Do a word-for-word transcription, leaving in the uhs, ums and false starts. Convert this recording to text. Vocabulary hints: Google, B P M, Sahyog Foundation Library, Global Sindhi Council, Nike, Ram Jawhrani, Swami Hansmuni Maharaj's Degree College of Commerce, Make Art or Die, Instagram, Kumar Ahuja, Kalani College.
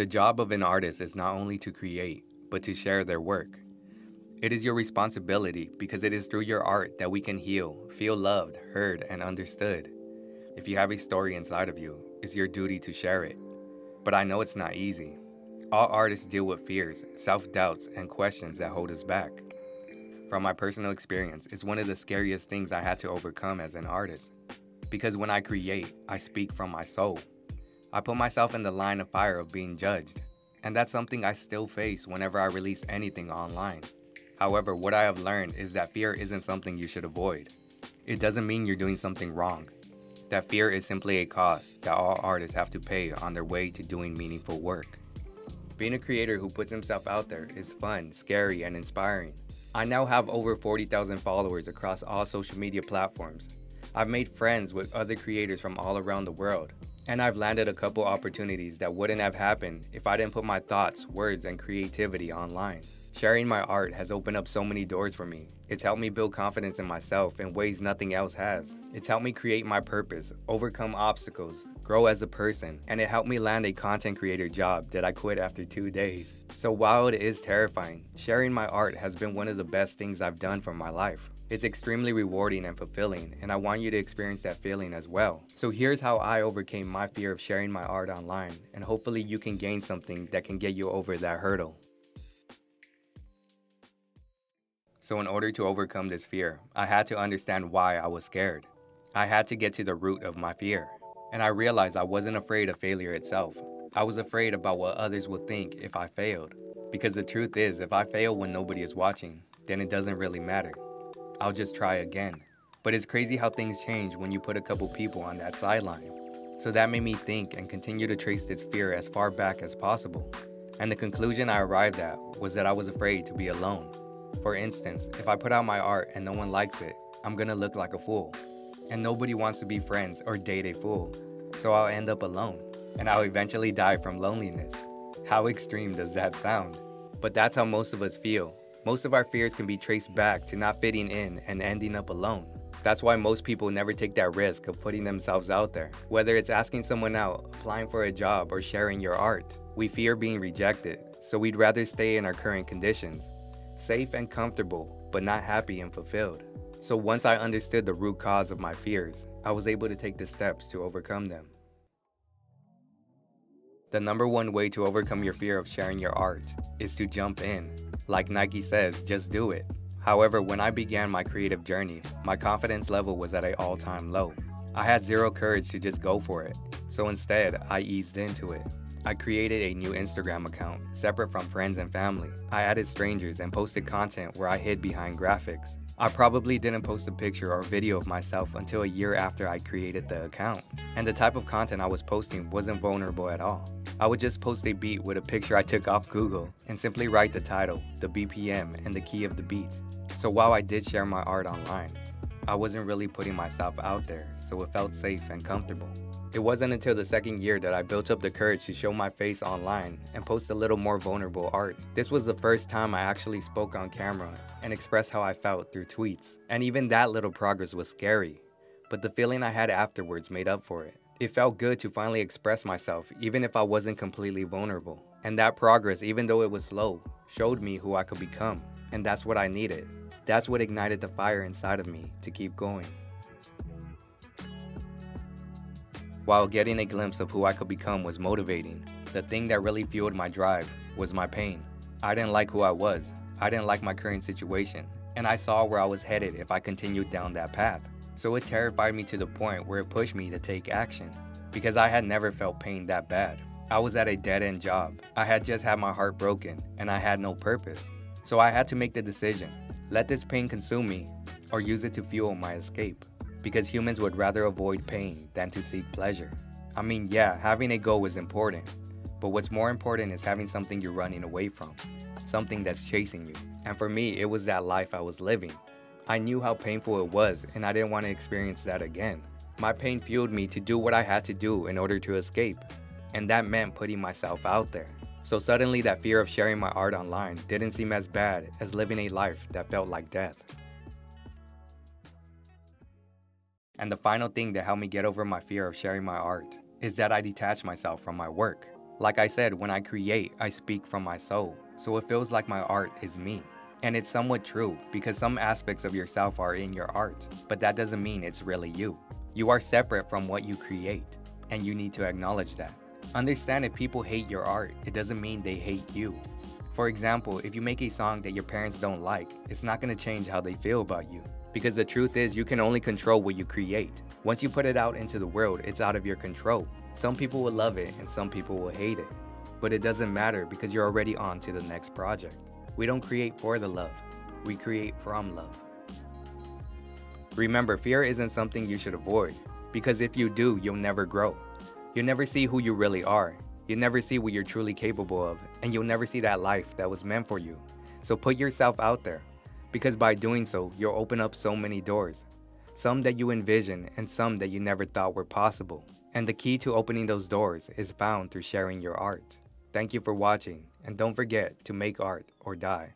The job of an artist is not only to create, but to share their work. It is your responsibility because it is through your art that we can heal, feel loved, heard, and understood. If you have a story inside of you, it's your duty to share it. But I know it's not easy. All artists deal with fears, self-doubts, and questions that hold us back. From my personal experience, it's one of the scariest things I had to overcome as an artist. Because when I create, I speak from my soul. I put myself in the line of fire of being judged. And that's something I still face whenever I release anything online. However, what I have learned is that fear isn't something you should avoid. It doesn't mean you're doing something wrong. That fear is simply a cost that all artists have to pay on their way to doing meaningful work. Being a creator who puts himself out there is fun, scary, and inspiring. I now have over forty thousand followers across all social media platforms. I've made friends with other creators from all around the world. And I've landed a couple opportunities that wouldn't have happened if I didn't put my thoughts, words, and creativity online. Sharing my art has opened up so many doors for me. It's helped me build confidence in myself in ways nothing else has. It's helped me create my purpose, overcome obstacles, grow as a person, and it helped me land a content creator job that I quit after two days. So while it is terrifying, sharing my art has been one of the best things I've done for my life. It's extremely rewarding and fulfilling, and I want you to experience that feeling as well. So here's how I overcame my fear of sharing my art online, and hopefully you can gain something that can get you over that hurdle. So in order to overcome this fear, I had to understand why I was scared. I had to get to the root of my fear. And I realized I wasn't afraid of failure itself. I was afraid about what others would think if I failed. Because the truth is, if I fail when nobody is watching, then it doesn't really matter. I'll just try again. But it's crazy how things change when you put a couple people on that sideline. So that made me think and continue to trace this fear as far back as possible. And the conclusion I arrived at was that I was afraid to be alone. For instance, if I put out my art and no one likes it, I'm gonna look like a fool. And nobody wants to be friends or date a fool. So I'll end up alone. And I'll eventually die from loneliness. How extreme does that sound? But that's how most of us feel. Most of our fears can be traced back to not fitting in and ending up alone. That's why most people never take that risk of putting themselves out there. Whether it's asking someone out, applying for a job, or sharing your art, we fear being rejected, so we'd rather stay in our current conditions. Safe and comfortable, but not happy and fulfilled. So once I understood the root cause of my fears, I was able to take the steps to overcome them. The number one way to overcome your fear of sharing your art is to jump in. Like Nike says, just do it. However, when I began my creative journey, my confidence level was at an all-time low. I had zero courage to just go for it, so instead, I eased into it. I created a new Instagram account, separate from friends and family. I added strangers and posted content where I hid behind graphics. I probably didn't post a picture or video of myself until a year after I created the account. And the type of content I was posting wasn't vulnerable at all. I would just post a beat with a picture I took off Google and simply write the title, the B P M, and the key of the beat. So while I did share my art online, I wasn't really putting myself out there, so it felt safe and comfortable. It wasn't until the second year that I built up the courage to show my face online and post a little more vulnerable art. This was the first time I actually spoke on camera and expressed how I felt through tweets. And even that little progress was scary, but the feeling I had afterwards made up for it. It felt good to finally express myself, even if I wasn't completely vulnerable. And that progress, even though it was slow, showed me who I could become. And that's what I needed. That's what ignited the fire inside of me to keep going. While getting a glimpse of who I could become was motivating, the thing that really fueled my drive was my pain. I didn't like who I was, I didn't like my current situation, and I saw where I was headed if I continued down that path. So it terrified me to the point where it pushed me to take action, because I had never felt pain that bad. I was at a dead-end job, I had just had my heart broken, and I had no purpose. So I had to make the decision, let this pain consume me, or use it to fuel my escape. Because humans would rather avoid pain than to seek pleasure. I mean, yeah, having a goal is important, but what's more important is having something you're running away from, something that's chasing you. And for me, it was that life I was living. I knew how painful it was, and I didn't want to experience that again. My pain fueled me to do what I had to do in order to escape, and that meant putting myself out there. So suddenly that fear of sharing my art online didn't seem as bad as living a life that felt like death. And the final thing that helped me get over my fear of sharing my art is that I detached myself from my work. Like I said, when I create, I speak from my soul, so it feels like my art is me. And it's somewhat true, because some aspects of yourself are in your art, but that doesn't mean it's really you. You are separate from what you create, and you need to acknowledge that. Understand, if people hate your art, it doesn't mean they hate you. For example, if you make a song that your parents don't like, it's not going to change how they feel about you. Because the truth is, you can only control what you create. Once you put it out into the world, it's out of your control. Some people will love it and some people will hate it. But it doesn't matter, because you're already on to the next project. We don't create for the love, we create from love. Remember, fear isn't something you should avoid, because if you do, you'll never grow. You'll never see who you really are. You'll never see what you're truly capable of, and you'll never see that life that was meant for you. So put yourself out there, because by doing so, you'll open up so many doors. Some that you envision and some that you never thought were possible. And the key to opening those doors is found through sharing your art. Thank you for watching, and don't forget to make art or die.